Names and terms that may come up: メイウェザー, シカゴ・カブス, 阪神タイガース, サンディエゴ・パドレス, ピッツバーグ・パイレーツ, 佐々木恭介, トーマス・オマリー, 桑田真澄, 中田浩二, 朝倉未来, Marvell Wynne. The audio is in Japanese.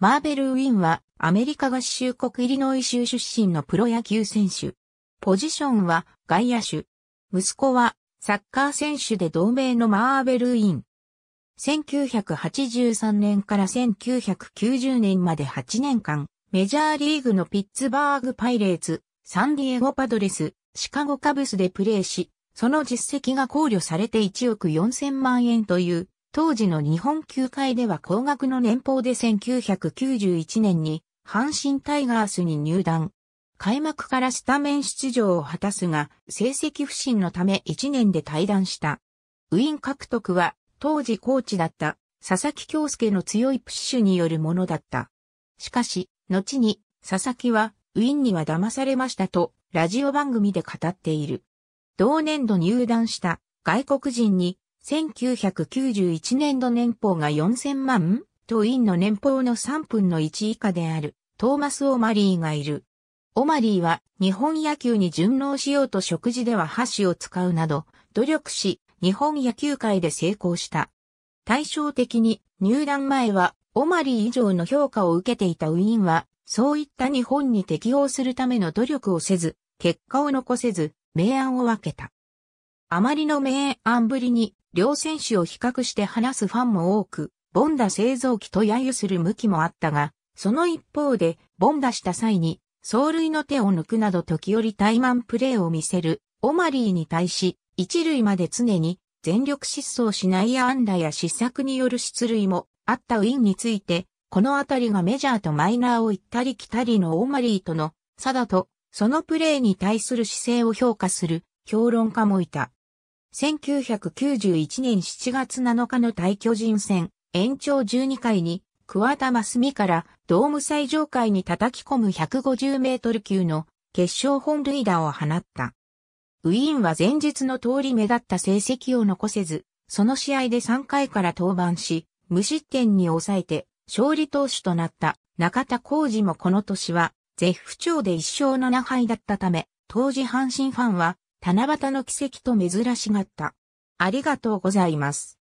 マーベル・ウィンはアメリカ合衆国イリノイ州出身のプロ野球選手。ポジションは外野手。息子はサッカー選手で同名のマーベル・ウィン。1983年から1990年まで8年間、メジャーリーグのピッツバーグ・パイレーツ、サンディエゴ・パドレス、シカゴ・カブスでプレーし、その実績が考慮されて1億4000万円という、当時の日本球界では高額の年俸で1991年に、阪神タイガースに入団。開幕からスタメン出場を果たすが、成績不振のため1年で退団した。ウィン獲得は、当時コーチだった佐々木恭介の強いプッシュによるものだった。しかし、後に佐々木はウィンには騙されましたとラジオ番組で語っている。同年度入団した外国人に1991年度年俸が4000万とウィンの年俸の3分の1以下であるトーマス・オマリーがいる。オマリーは日本野球に順応しようと食事では箸を使うなど努力し、日本野球界で成功した。対照的に入団前はオマリー以上の評価を受けていたウィンはそういった日本に適応するための努力をせず結果を残せず明暗を分けた。あまりの明暗ぶりに両選手を比較して話すファンも多くボンダ製造機と揶揄する向きもあったがその一方でボンダした際に走塁の手を抜くなど時折タイマンプレーを見せるオマリーに対し一塁まで常に全力疾走し内野安打や失策による出塁もあったウィンについて、このあたりがメジャーとマイナーを行ったり来たりのオマリーとの差だと、そのプレーに対する姿勢を評価する評論家もいた。1991年7月7日の対巨人戦延長12回に桑田真澄からドーム最上階に叩き込む150メートル級の決勝本塁打を放った。ウィーンは前日の通り目立った成績を残せず、その試合で3回から登板し、無失点に抑えて勝利投手となった中田浩二もこの年は絶不調で1勝7敗だったため、当時阪神ファンは七夕の奇跡と珍しがった。ありがとうございます。